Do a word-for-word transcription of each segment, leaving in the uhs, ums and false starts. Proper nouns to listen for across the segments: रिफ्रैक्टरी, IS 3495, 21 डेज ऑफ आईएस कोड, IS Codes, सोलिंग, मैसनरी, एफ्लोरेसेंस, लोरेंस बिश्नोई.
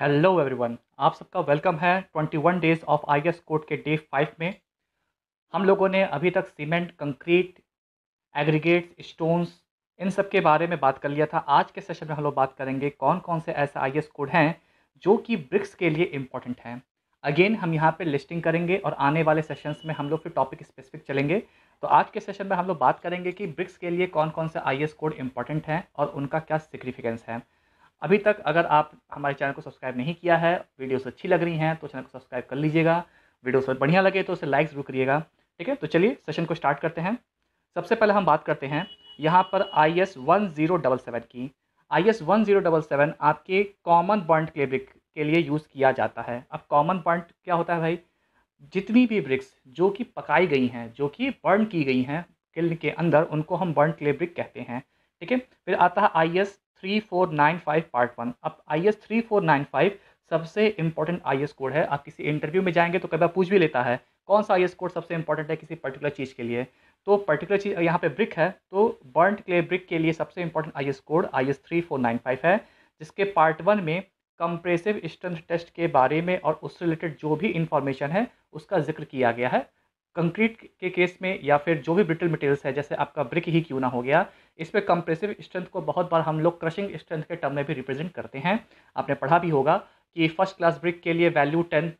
Hello everyone, आप सबका welcome है इक्कीस डेज ऑफ आईएस कोड के डे फाइव में। हम लोगों ने अभी तक सीमेंट, कंक्रीट, एग्रीगेट्स, स्टोन्स, इन सब के बारे में बात कर लिया था। आज के सेशन में हम लोग बात करेंगे कौन कौन से ऐसे आईएस कोड हैं जो कि ब्रिक्स के लिए इम्पॉर्टेंट हैं। अगेन हम यहाँ पे लिस्टिंग करेंगे और आने वाले सेशंस में हम लोग फिर टॉपिक स्पेसिफिक चलेंगे। तो आज के सेशन में हम लोग बात करेंगे कि ब्रिक्स के लिए कौन कौन से आईएस कोड इम्पॉर्टेंट हैं और उनका क्या सिग्निफिकेंस है। अभी तक अगर आप हमारे चैनल को सब्सक्राइब नहीं किया है, वीडियोस अच्छी लग रही हैं तो चैनल को सब्सक्राइब कर लीजिएगा, वीडियोस अगर बढ़िया लगे तो उसे लाइक जरूर करिएगा। ठीक है, तो चलिए सेशन को स्टार्ट करते हैं। सबसे पहले हम बात करते हैं यहाँ पर I S one zero double seven की। I S one zero double seven आपके कॉमन बर्न्ड क्ले ब्रिक के लिए यूज़ किया जाता है। अब कॉमन बर्न्ड क्या होता है भाई? जितनी भी ब्रिक्स जो कि पकाई गई हैं, जो कि बर्न की गई हैं किल्न के अंदर, उनको हम बर्न क्ले ब्रिक कहते हैं। ठीक है, फिर आता है I S three four nine five part one. अब I S three four nine five सबसे इंपॉर्टेंट आई एस कोड है। आप किसी इंटरव्यू में जाएंगे तो कई बार पूछ भी लेता है कौन सा आई एस कोड सबसे इंपॉर्टेंट है किसी पर्टिकुलर चीज़ के लिए। तो पर्टिकुलर चीज़ यहाँ पे ब्रिक है, तो बर्न्ड क्ले ब्रिक के लिए सबसे important I S code I S three four nine five है, जिसके पार्ट वन में कंप्रेसिव स्ट्रेंथ टेस्ट के बारे में और उससे रिलेटेड जो भी इंफॉर्मेशन है उसका जिक्र किया गया है। कंक्रीट के केस में या फिर जो भी ब्रिटल मटेरियल्स है, जैसे आपका ब्रिक ही क्यों ना हो गया, इस पर कंप्रेसिव स्ट्रेंथ को बहुत बार हम लोग क्रशिंग स्ट्रेंथ के टर्म में भी रिप्रेजेंट करते हैं। आपने पढ़ा भी होगा कि फर्स्ट क्लास ब्रिक के लिए वैल्यू टेन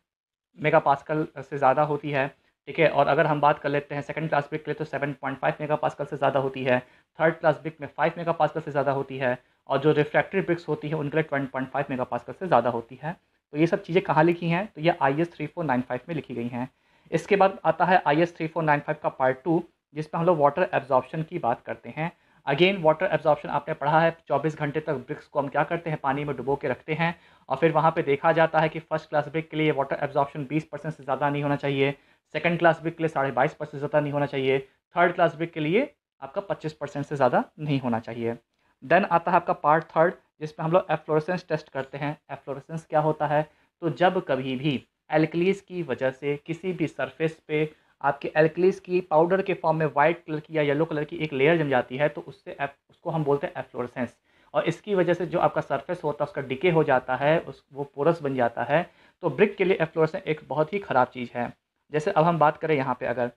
मेगा पास्कल से ज़्यादा होती है। ठीक है, और अगर हम बात कर लेते हैं सेकंड क्लास ब्रिक के लिए तो seven point five mega pascal से ज़्यादा होती है, थर्ड क्लास ब्रिक में फाइव मेगा पास्कल से ज़्यादा होती है, और जो रिफ्रैक्टरी ब्रिक्स होती है उनके लिए twenty point five mega pascal से ज़्यादा होती है। तो ये सब चीज़ें कहाँ लिखी हैं? तो ये I S three four nine five में लिखी गई हैं। इसके बाद आता है I S three four nine five का पार्ट टू, जिसमें हम लोग वाटर एब्जॉर्प्शन की बात करते हैं। अगेन वाटर एब्जॉर्प्शन आपने पढ़ा है, चौबीस घंटे तक ब्रिक्स को हम क्या करते हैं, पानी में डुबो के रखते हैं और फिर वहाँ पे देखा जाता है कि फर्स्ट क्लास ब्रिक के लिए वाटर एब्जॉर्प्शन बीस परसेंट से ज़्यादा नहीं होना चाहिए, सेकंड क्लास ब्रिक के लिए साढ़े बाईस परसेंट से ज़्यादा नहीं होना चाहिए, थर्ड क्लास ब्रिक के लिए आपका पच्चीस परसेंट से ज़्यादा नहीं होना चाहिए। देन आता है आपका पार्ट थर्ड, जिसमें हम लोग एफ्लोरेसेंस टेस्ट करते हैं। एफ्लोरेसेंस क्या होता है? तो जब कभी भी एल्कलीज की वजह से किसी भी सरफेस पे आपके एल्कलीज की पाउडर के फॉर्म में वाइट कलर की या येलो कलर की एक लेयर जम जाती है तो उससे उसको हम बोलते हैं एफ्लोरेसेंस। और इसकी वजह से जो आपका सरफेस होता है उसका डिके हो जाता है, उस वो पोरस बन जाता है। तो ब्रिक के लिए एफ्लोरेसेंस एक बहुत ही ख़राब चीज़ है। जैसे अब हम बात करें यहाँ पे अगर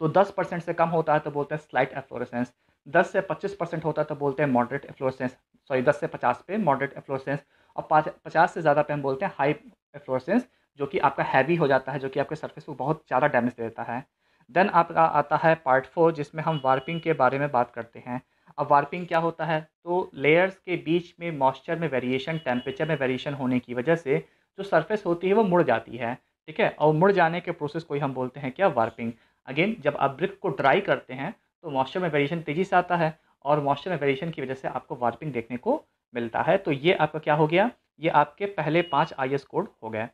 तो दस परसेंट से कम होता है तो बोलते हैं स्लाइट एफ्लोरेसेंस, दस से पच्चीस परसेंट होता है तो बोलते हैं मॉडरेट एफ्लोरेसेंस, सॉरी दस से पचास पे मॉडरेट एफ्लोरेसेंस, और पचास से ज़्यादा पे हम बोलते हैं हाई एफ्लोरेसेंस, जो कि आपका हैवी हो जाता है, जो कि आपके सरफेस को बहुत ज़्यादा डैमेज देता है। देन आपका आता है पार्ट फोर, जिसमें हम वार्पिंग के बारे में बात करते हैं। अब वार्पिंग क्या होता है? तो लेयर्स के बीच में मॉइस्चर में वेरिएशन, टेम्परेचर में वेरिएशन होने की वजह से जो सरफेस होती है वो मुड़ जाती है। ठीक है, और मुड़ जाने के प्रोसेस को ही हम बोलते हैं क्या, वार्पिंग। अगेन जब आप ब्रिक को ड्राई करते हैं तो मॉइस्चर में वेरिएशन तेज़ी से आता है और मॉइस्चर में वेरिएशन की वजह से आपको वार्पिंग देखने को मिलता है। तो ये आपका क्या हो गया, ये आपके पहले पाँच आई एस कोड हो गए।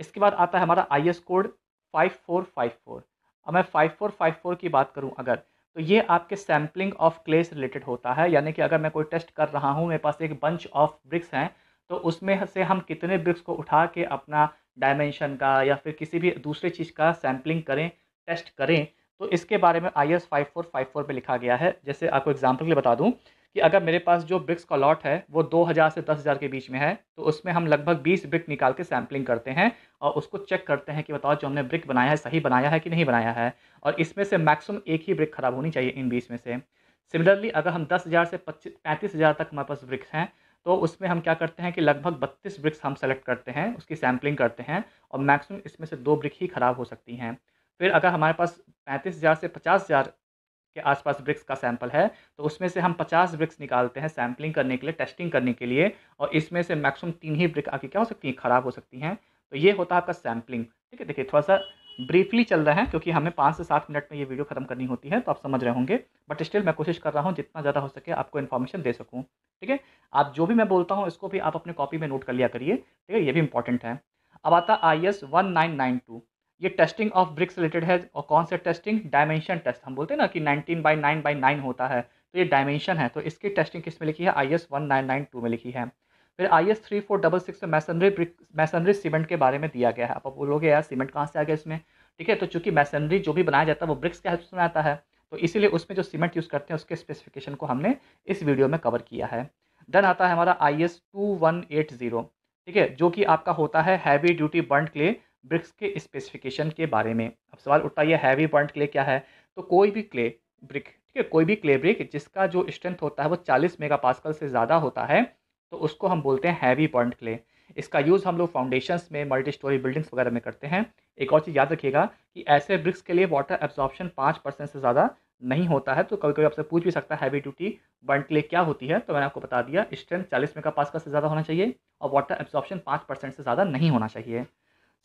इसके बाद आता है हमारा I S code five four five four. अब मैं फाइव फोर फाइव फोर की बात करूं अगर, तो ये आपके सैम्पलिंग ऑफ क्ले से रिलेटेड होता है। यानी कि अगर मैं कोई टेस्ट कर रहा हूं, मेरे पास एक बंच ऑफ ब्रिक्स हैं, तो उसमें से हम कितने ब्रिक्स को उठा के अपना डायमेंशन का या फिर किसी भी दूसरे चीज़ का सैम्पलिंग करें, टेस्ट करें, तो इसके बारे में I S five four five four में लिखा गया है। जैसे आपको एग्जाम्पल के लिए बता दूँ कि अगर मेरे पास जो ब्रिक्स का लॉट है वो दो हज़ार से दस हज़ार के बीच में है, तो उसमें हम लगभग बीस ब्रिक निकाल के सैम्पलिंग करते हैं और उसको चेक करते हैं कि बताओ जो हमने ब्रिक बनाया है सही बनाया है कि नहीं बनाया है, और इसमें से मैक्सिमम एक ही ब्रिक ख़राब होनी चाहिए इन बीस में से। सिमिलरली अगर हम दस हज़ार से पच्चीस पैंतीस हज़ार तक हमारे पास ब्रिक्स हैं, तो उसमें हम क्या करते हैं कि लगभग बत्तीस ब्रिक्स हम सेलेक्ट करते हैं, उसकी सैम्पलिंग करते हैं, और मैक्सिमम इसमें से दो ब्रिक ही ख़राब हो सकती हैं। फिर अगर हमारे पास पैंतीस हज़ार से पचास हज़ार के आसपास ब्रिक्स का सैंपल है, तो उसमें से हम पचास ब्रिक्स निकालते हैं सैंपलिंग करने के लिए, टेस्टिंग करने के लिए, और इसमें से मैक्सिमम तीन ही ब्रिक आपकी क्या हो सकती हैं, ख़राब हो सकती हैं। तो ये होता है आपका सैंपलिंग। ठीक है, देखिए थोड़ा सा ब्रीफली चल रहा है क्योंकि हमें पाँच से सात मिनट में ये वीडियो ख़त्म करनी होती है, तो आप समझ रहे होंगे, बट स्टिल मैं कोशिश कर रहा हूँ जितना ज़्यादा हो सके आपको इन्फॉर्मेशन दे सकूँ। ठीक है, आप जो भी मैं बोलता हूँ इसको भी आप अपने कॉपी में नोट कर लिया करिए। ठीक है, ये भी इंपॉर्टेंट है। अब आता है I S one nine nine two. ये टेस्टिंग ऑफ ब्रिक्स रिलेटेड है, और कौन से टेस्टिंग, डायमेंशन टेस्ट। हम बोलते हैं ना कि nineteen by nine by nine होता है, तो ये डायमेंशन है, तो इसकी टेस्टिंग किस में लिखी है, I S one nine nine two में लिखी है। फिर I S three four double six में मैसनरी ब्रिक, मैसनरी सीमेंट के बारे में दिया गया है। आप बोलोगे यार सीमेंट कहाँ से आ गया इसमें? ठीक है, तो चूँकि मैसनरी जो भी बनाया जाता है वो ब्रिक्स के हेल्प से आता है, तो इसीलिए उसमें जो सीमेंट यूज़ करते हैं उसके स्पेसिफिकेशन को हमने इस वीडियो में कवर किया है। देन आता है हमारा I S two one eight zero. ठीक है, जो कि आपका होता है heavy duty burnt clay bricks के स्पेसिफिकेशन के बारे में। अब सवाल उठता है हैवी बर्न्ड क्ले क्या है, तो कोई भी क्ले ब्रिक, ठीक है, कोई भी क्ले ब्रिक जिसका जो स्ट्रेंथ होता है वो चालीस मेगा पास्कल से ज़्यादा होता है तो उसको हम बोलते हैं हैवी बर्न्ड क्ले। इसका यूज़ हम लोग फाउंडेशंस में, मल्टी स्टोरी बिल्डिंग्स वगैरह में करते हैं। एक और चीज़ याद रखिएगा कि ऐसे ब्रिक्स के लिए वाटर एब्जॉर्प्शन पाँच परसेंट से ज़्यादा नहीं होता है। तो कभी कभी आपसे पूछ भी सकता है हैवी ड्यूटी बर्न क्ले क्या होती है, तो मैंने आपको बता दिया स्ट्रेंथ चालीस मेगा पास्कल से ज़्यादा होना चाहिए और वाटर एब्जॉर्प्शन पाँच परसेंट से ज़्यादा नहीं होना चाहिए।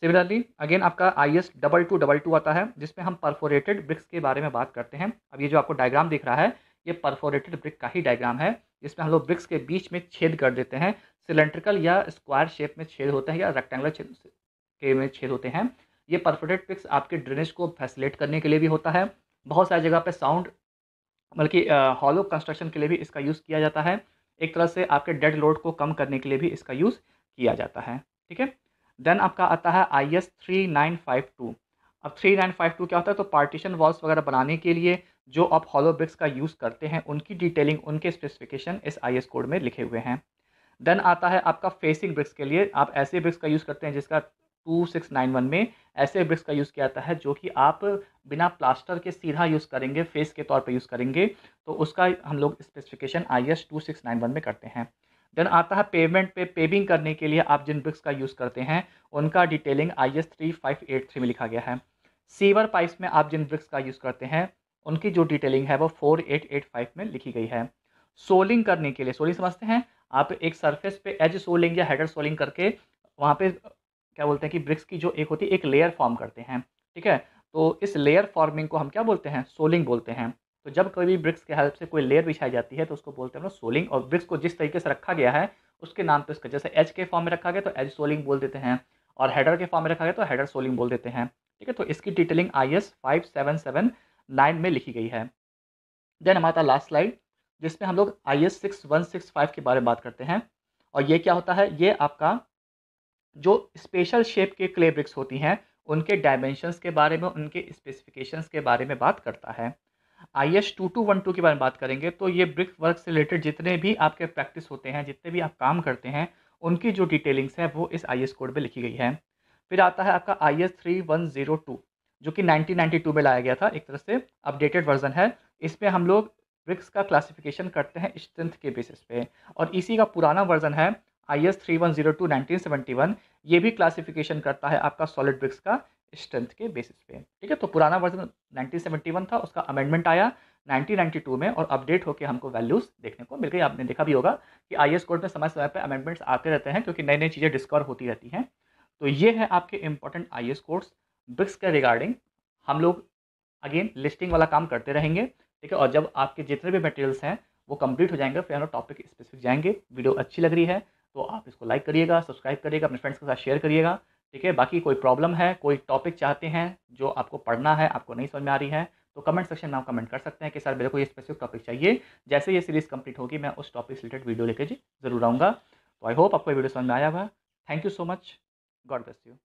सिमिलरली अगेन आपका I S double two double two आता है जिसमें हम परफोरेटेड ब्रिक्स के बारे में बात करते हैं। अब ये जो आपको डायग्राम दिख रहा है ये परफोरेटेड ब्रिक का ही डायग्राम है जिसमें हम लोग ब्रिक्स के बीच में छेद कर देते हैं। सिलेंड्रिकल या स्क्वायर शेप में छेद होते हैं या रेक्टेंगुलर छेद के में छेद होते हैं। ये परफोरेटेड ब्रिक्स आपके ड्रेनेज को फैसिलिटेट करने के लिए भी होता है। बहुत सारी जगह पे साउंड बल्कि हॉलो कंस्ट्रक्शन के लिए भी इसका यूज़ किया जाता है। एक तरह से आपके डेड लोड को कम करने के लिए भी इसका यूज़ किया जाता है। ठीक है, देन आपका आता है I S three nine five two. अब थ्री नाइन फाइव टू क्या होता है, तो पार्टीशन वॉल्स वगैरह बनाने के लिए जो आप हॉलो ब्रिक्स का यूज़ करते हैं उनकी डिटेलिंग, उनके स्पेसिफिकेशन इस आई एस कोड में लिखे हुए हैं। देन आता है आपका फेसिंग ब्रिक्स के लिए आप ऐसे ब्रिक्स का यूज़ करते हैं जिसका टू सिक्स नाइन वन में ऐसे ब्रिक्स का यूज़ किया जाता है जो कि आप बिना प्लास्टर के सीधा यूज़ करेंगे, फेस के तौर पर यूज़ करेंगे, तो उसका हम लोग specification I S two six nine one में करते हैं। देन आता है पेमेंट पे पेविंग करने के लिए आप जिन ब्रिक्स का यूज़ करते हैं उनका detailing I S three five eight three में लिखा गया है। सीवर पाइप्स में आप जिन ब्रिक्स का यूज़ करते हैं उनकी जो डिटेलिंग है वो फोर एट एट फाइव में लिखी गई है। सोलिंग करने के लिए, सोलिंग समझते हैं आप एक सरफेस पे एज सोलिंग या हेडर सोलिंग करके वहाँ पे क्या बोलते हैं कि ब्रिक्स की जो एक होती है एक लेयर फॉर्म करते हैं। ठीक है, तो इस लेयर फॉर्मिंग को हम क्या बोलते हैं, सोलिंग बोलते हैं। तो जब कभी ब्रिक्स के हेल्प से कोई लेयर बिछाई जाती है तो उसको बोलते हैं सोलिंग, और ब्रिक्स को जिस तरीके से रखा गया है उसके नाम पर उसका, जैसे एज के फॉर्म में रखा गया तो एज सोलिंग बोल देते हैं और हेडर के फॉर्म में रखा गया तो हेडर सोलिंग बोल देते हैं। ठीक है, तो इसकी detailing I S five seven seven line में लिखी गई है। देन हमारा लास्ट स्लाइड जिसमें हम लोग I S six one six five के बारे में बात करते हैं, और ये क्या होता है, ये आपका जो स्पेशल शेप के क्ले ब्रिक्स होती हैं उनके डायमेंशंस के बारे में, उनके स्पेसिफिकेशंस के बारे में बात करता है। I S two two one two के बारे में बात करेंगे तो ये ब्रिक वर्क से रिलेटेड जितने भी आपके प्रैक्टिस होते हैं, जितने भी आप काम करते हैं, उनकी जो डिटेलिंग्स हैं वो इस आई एस कोड में लिखी गई है। फिर आता है आपका I S three one zero two जो कि नाइनटीन नाइंटी टू में लाया गया था, एक तरह से अपडेटेड वर्जन है। इसमें हम लोग ब्रिक्स का क्लासिफिकेशन करते हैं स्ट्रेंथ के बेसिस पे, और इसी का पुराना वर्जन है I S three one zero two nineteen seventy one, ये भी क्लासिफिकेशन करता है आपका सॉलिड ब्रिक्स का स्ट्रेंथ के बेसिस पे। ठीक है, तो पुराना वर्जन नाइनटीन सेवेंटी वन था, उसका अमेंडमेंट आया नाइनटीन नाइंटी टू में और अपडेट होकर हमको वैल्यूज़ देखने को मिल गई। आपने देखा भी होगा कि आई एस कोड में समय समय पर अमेंडमेंट्स आते रहते हैं क्योंकि नई नई चीज़ें डिस्कवर होती रहती हैं। तो ये है आपके important I S codes bricks के रिगार्डिंग। हम लोग अगेन लिस्टिंग वाला काम करते रहेंगे। ठीक है, और जब आपके जितने भी मटेरियल्स हैं वो कंप्लीट हो जाएंगे फिर हम लोग टॉपिक स्पेसिफिक जाएंगे। वीडियो अच्छी लग रही है तो आप इसको लाइक करिएगा, सब्सक्राइब करिएगा, अपने फ्रेंड्स के साथ शेयर करिएगा। ठीक है, बाकी कोई प्रॉब्लम है, कोई टॉपिक चाहते हैं जो आपको पढ़ना है, आपको नहीं समझ में आ रही है, तो कमेंट सेक्शन में आप कमेंट कर सकते हैं कि सर मेरे को ये स्पेसिफिक टॉपिक चाहिए। जैसे ये सीरीज़ कंप्लीट होगी मैं उस टॉपिक से रिलेटेड वीडियो लेकर जरूर आऊँगा। तो आई होप आपको वीडियो समझ में आया हुआ। Thank you so much, God bless you.